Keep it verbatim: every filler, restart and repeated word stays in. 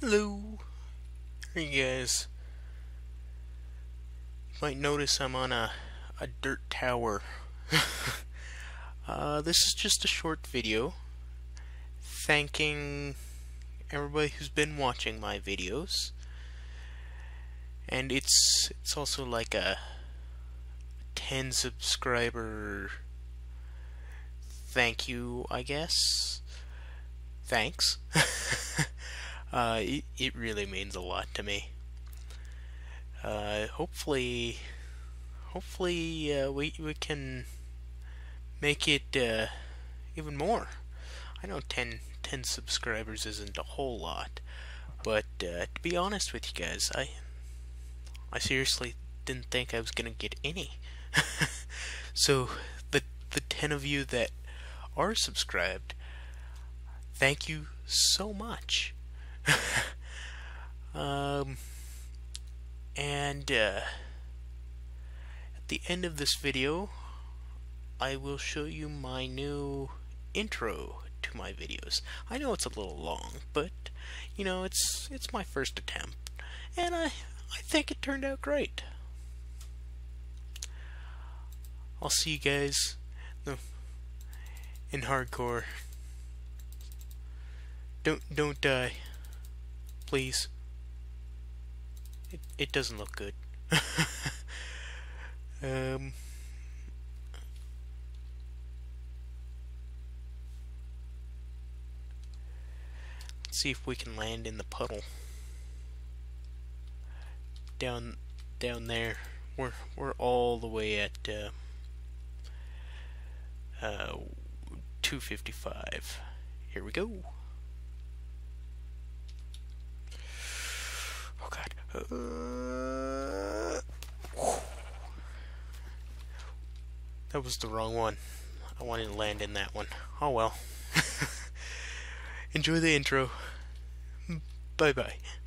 Hello. Hey guys. You might notice I'm on a, a dirt tower. uh, this is just a short video thanking everybody who's been watching my videos. And it's it's also like a ten subscriber thank you, I guess. Thanks. Uh, it, it really means a lot to me. Uh, hopefully, hopefully uh, we we can make it uh, even more. I know ten, ten subscribers isn't a whole lot, but uh, to be honest with you guys, I I seriously didn't think I was gonna get any. So the the ten of you that are subscribed, thank you so much. um, and uh, at the end of this video I will show you my new intro to my videos. I know it's a little long, but you know, it's it's my first attempt, and I I think it turned out great. I'll see you guys in hardcore. Don't don't die. Please. It, it doesn't look good. um, let's see if we can land in the puddle. Down, down there. We're we're all the way at uh, uh, two fifty-five. Here we go. Oh god. Uh, that was the wrong one. I wanted to land in that one. Oh well. Enjoy the intro. Bye bye.